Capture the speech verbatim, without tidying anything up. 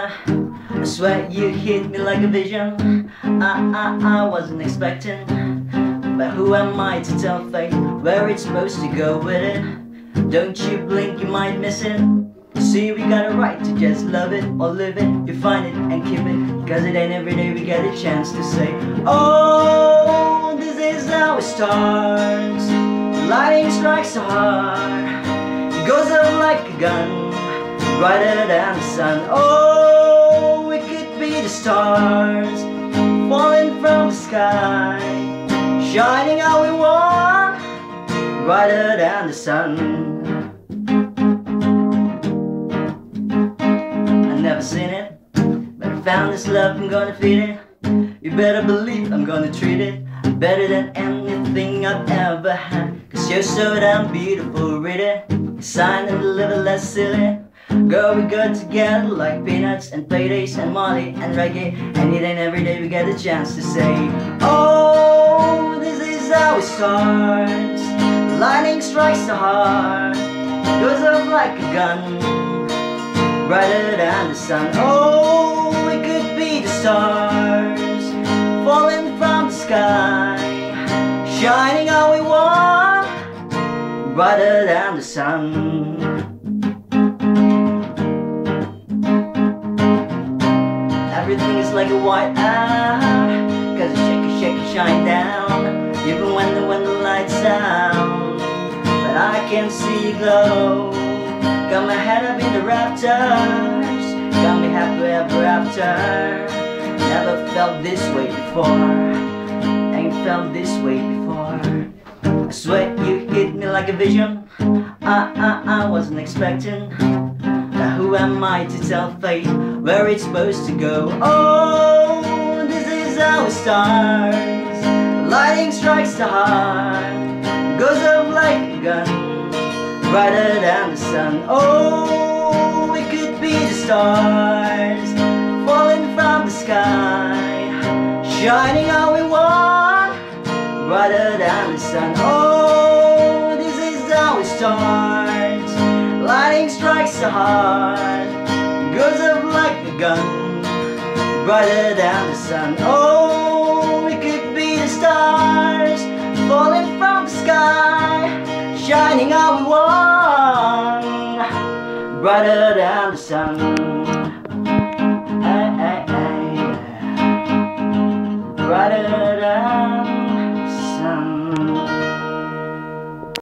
I swear you hit me like a vision. I, I, I wasn't expecting. But who am I to tell fate where it's supposed to go with it? Don't you blink, you might miss it. You see, we got a right to just love it or live it. You find it and keep it, cause it ain't every day we get a chance to say, oh, this is how it starts. Lightning strikes so hard, it goes out like a gun, brighter than the sun. Oh, we could be the stars, falling from the sky, shining how we want, brighter than the sun. I've never seen it, but I found this love, I'm gonna feed it. You better believe I'm gonna treat it better than anything I've ever had. Cause you're so damn beautiful, read it. Sign and deliver less silly. Girl, we go together like peanuts and paydays and Molly and reggae. And it ain't every day we get a chance to say, oh, this is how it starts. Lightning strikes the heart, goes off like a gun, brighter than the sun. Oh, we could be the stars, falling from the sky, shining all we want, brighter than the sun. Everything is like a white eye, cause it shake it, shake it, shine down, even when the, when the lights out. But I can see you glow, got my head up in the raptors, got me happy ever after. Never felt this way before, ain't felt this way before. I swear you hit me like a vision, I, I, I wasn't expecting. Now who am I to tell fate where it's supposed to go? Oh, this is how it starts. Lightning strikes the heart, goes up like a gun, brighter than the sun. Oh, we could be the stars, falling from the sky, shining how we want, brighter than the sun. Oh, this is how it starts. Lightning strikes the heart, goes up like a gun, brighter than the sun. Oh, we could be the stars, falling from the sky, shining how we want, brighter than the sun. Brighter than